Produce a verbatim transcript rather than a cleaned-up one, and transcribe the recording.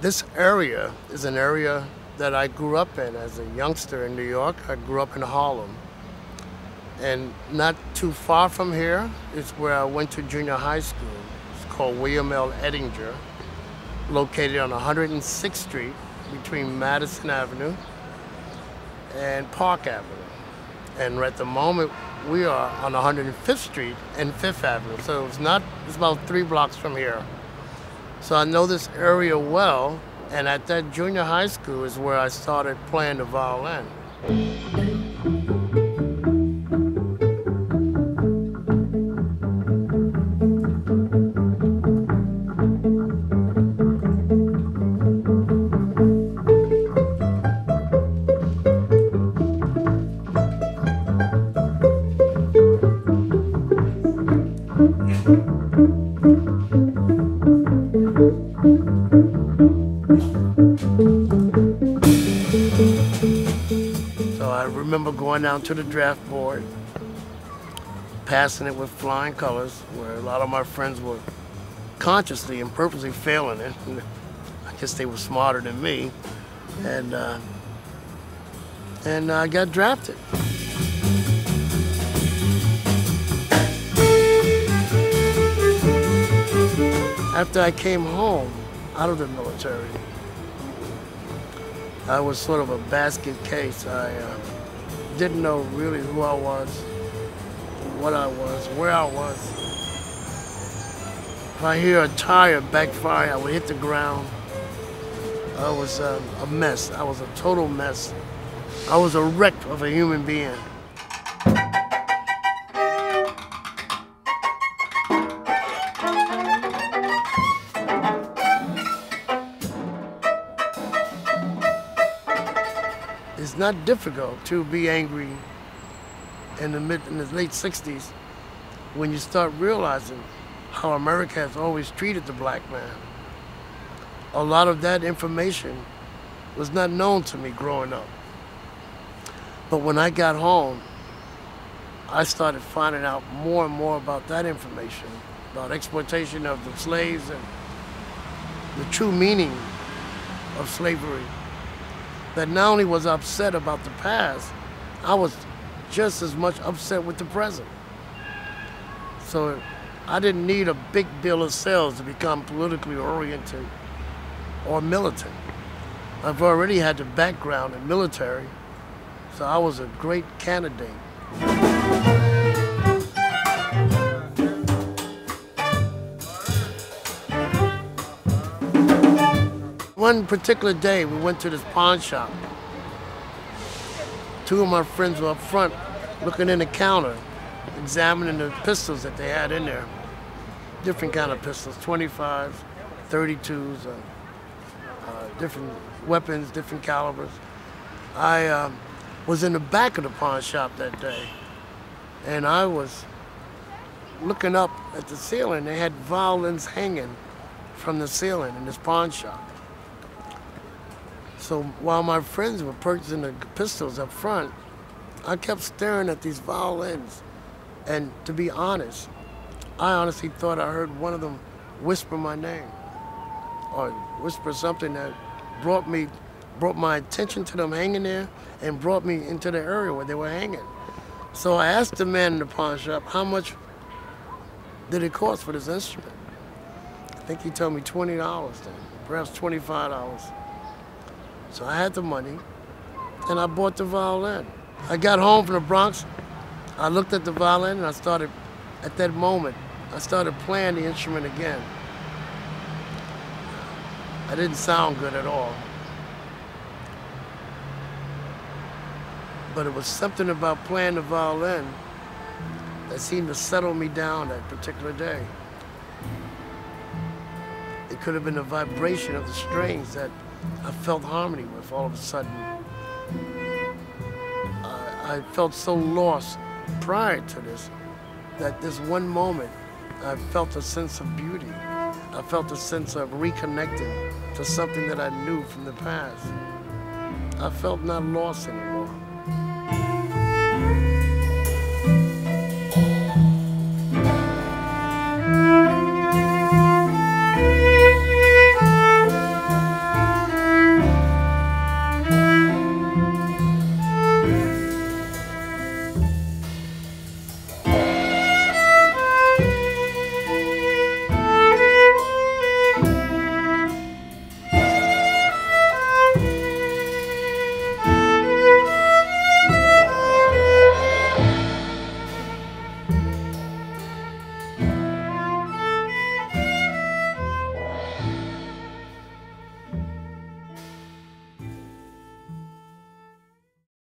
This area is an area that I grew up in as a youngster in New York. I grew up in Harlem. And not too far from here is where I went to junior high school. It's called William L. Ettinger, located on one hundred sixth Street between Madison Avenue and Park Avenue. And right at the moment, we are on one hundred fifth Street and Fifth Avenue. So it's not, it's about three blocks from here. So I know this area well, and at that junior high school is where I started playing the violin. So I remember going down to the draft board, passing it with flying colors, where a lot of my friends were consciously and purposely failing it. I guess they were smarter than me. And, uh, and I got drafted. After I came home out of the military, I was sort of a basket case. I uh, didn't know really who I was, what I was, where I was. If I hear a tire backfire, I would hit the ground. I was uh, a mess. I was a total mess. I was a wreck of a human being. It's not difficult to be angry in the mid, in the late sixties when you start realizing how America has always treated the black man. A lot of that information was not known to me growing up. But when I got home, I started finding out more and more about that information, about exploitation of the slaves and the true meaning of slavery. That not only was I upset about the past, I was just as much upset with the present. So I didn't need a big bill of sales to become politically oriented or militant. I've already had the background in military, so I was a great candidate. One particular day, we went to this pawn shop. Two of my friends were up front, looking in the counter, examining the pistols that they had in there. Different kind of pistols, twenty-fives, thirty-twos, uh, uh, different weapons, different calibers. I uh, was in the back of the pawn shop that day, and I was looking up at the ceiling. They had violins hanging from the ceiling in this pawn shop. So while my friends were purchasing the pistols up front, I kept staring at these violins. And to be honest, I honestly thought I heard one of them whisper my name or whisper something that brought me, brought my attention to them hanging there and brought me into the area where they were hanging. So I asked the man in the pawn shop, how much did it cost for this instrument? I think he told me twenty dollars then, perhaps twenty-five dollars. So I had the money, and I bought the violin. I got home from the Bronx, I looked at the violin, and I started, at that moment, I started playing the instrument again. I didn't sound good at all. But it was something about playing the violin that seemed to settle me down that particular day. It could have been the vibration of the strings that I felt harmony with all of a sudden. I, I felt so lost prior to this that this one moment I felt a sense of beauty. I felt a sense of reconnecting to something that I knew from the past. I felt not lost anymore.